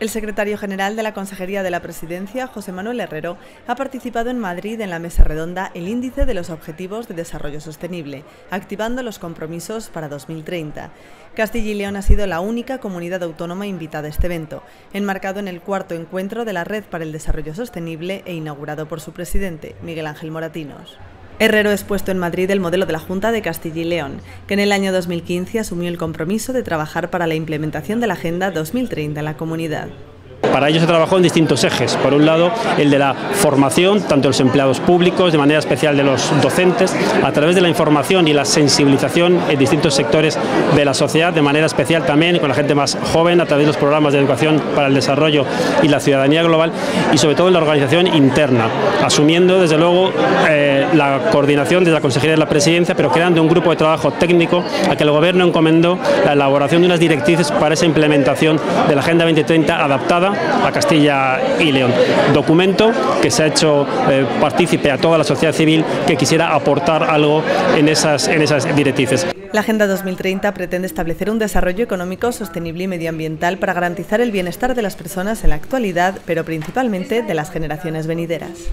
El secretario general de la Consejería de la Presidencia, José Manuel Herrero, ha participado en Madrid en la mesa redonda El Índice de los Objetivos de Desarrollo Sostenible, activando los compromisos para 2030. Castilla y León ha sido la única comunidad autónoma invitada a este evento, enmarcado en el cuarto encuentro de la Red para el Desarrollo Sostenible e inaugurado por su presidente, Miguel Ángel Moratinos. Herrero ha expuesto en Madrid el modelo de la Junta de Castilla y León, que en el año 2015 asumió el compromiso de trabajar para la implementación de la Agenda 2030 en la comunidad. Para ello se trabajó en distintos ejes. Por un lado, el de la formación, tanto de los empleados públicos, de manera especial de los docentes, a través de la información y la sensibilización en distintos sectores de la sociedad, de manera especial también con la gente más joven, a través de los programas de educación para el desarrollo y la ciudadanía global, y sobre todo en la organización interna, asumiendo desde luego la coordinación desde la Consejería de la Presidencia, pero creando un grupo de trabajo técnico a que el Gobierno encomendó la elaboración de unas directrices para esa implementación de la Agenda 2030 adaptada a Castilla y León. Documento que se ha hecho partícipe a toda la sociedad civil que quisiera aportar algo en esas directrices. La Agenda 2030 pretende establecer un desarrollo económico sostenible y medioambiental para garantizar el bienestar de las personas en la actualidad, pero principalmente de las generaciones venideras.